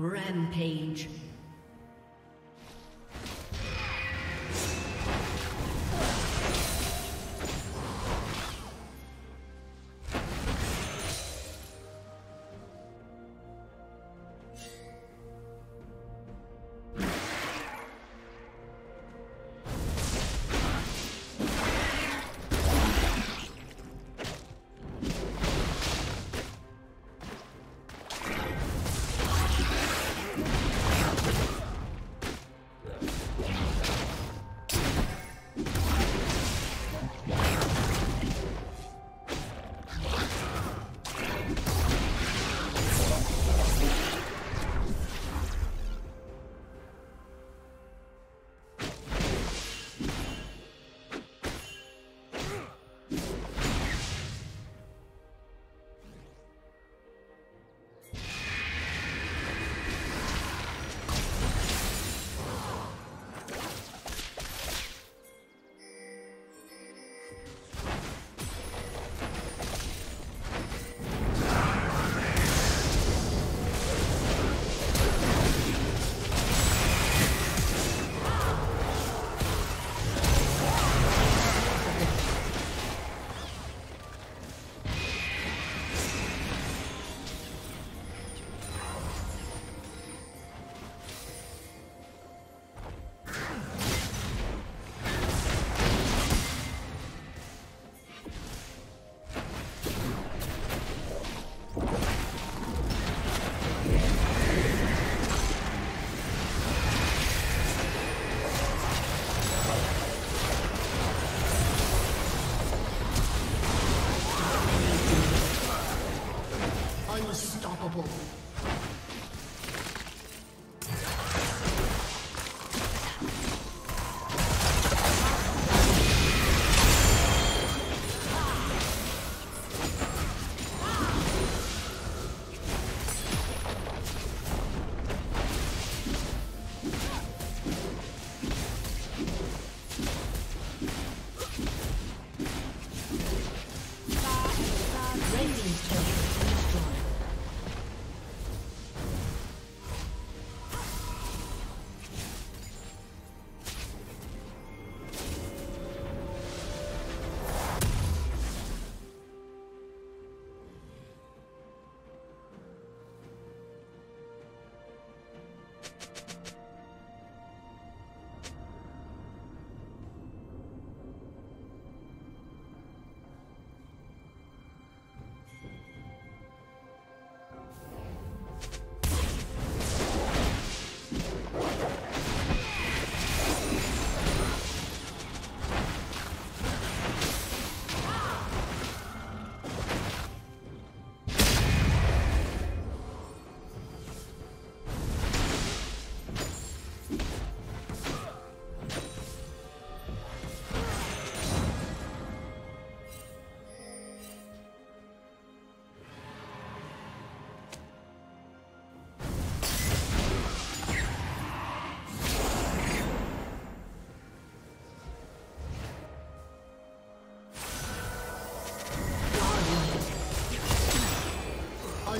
Rampage.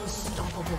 Unstoppable.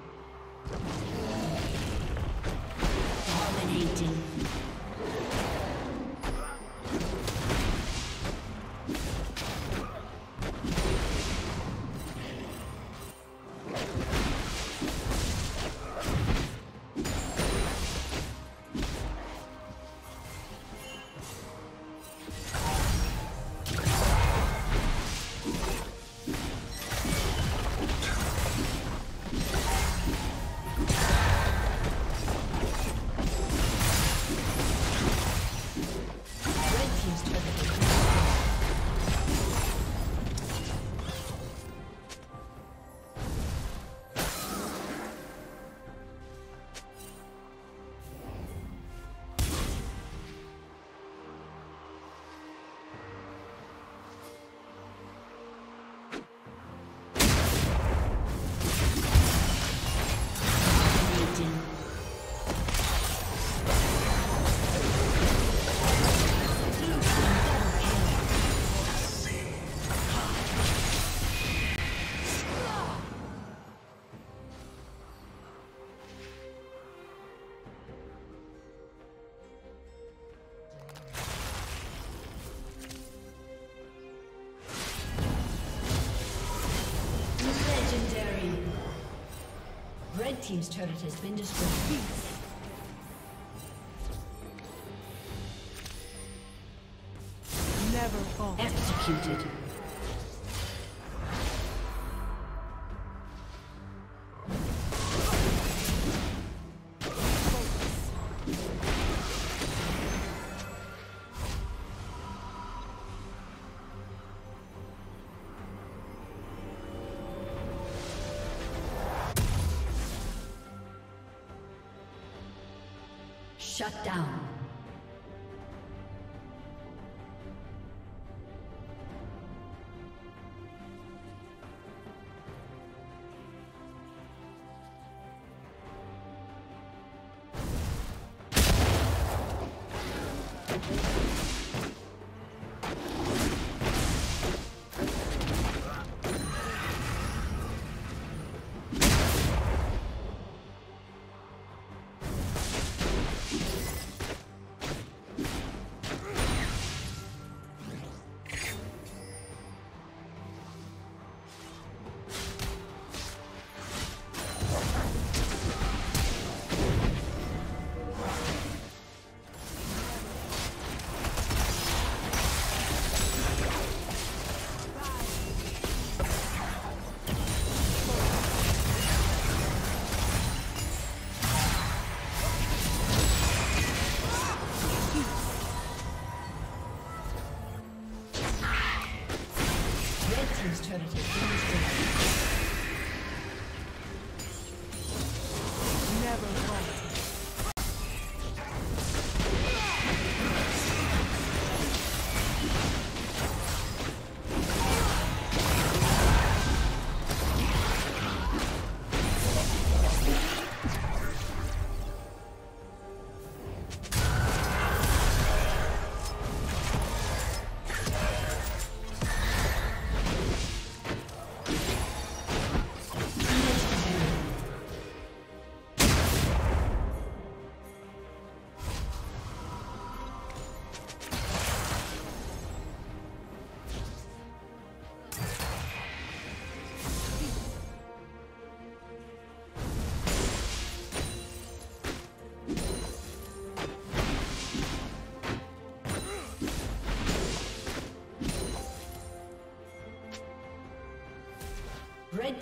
Dominating. Red team's turret has been destroyed. Never fall. Executed. Shut down. Red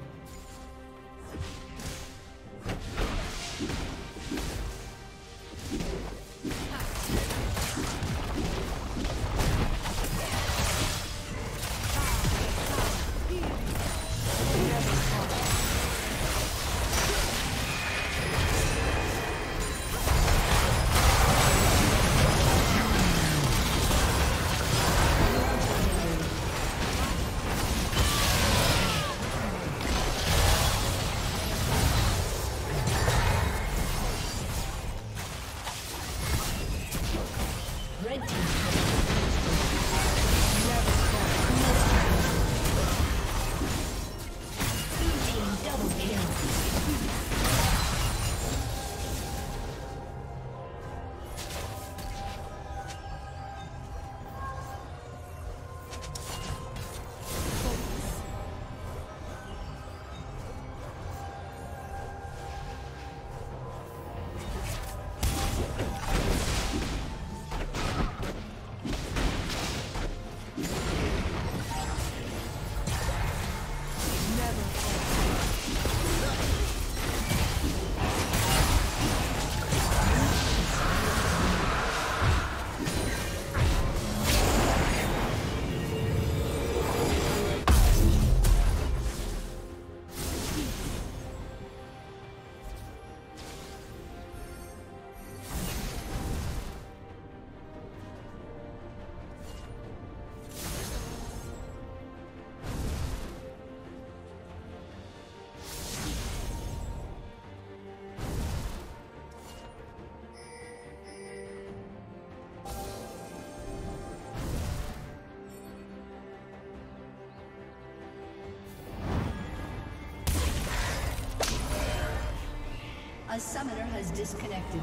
A summoner has disconnected.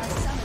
A summoner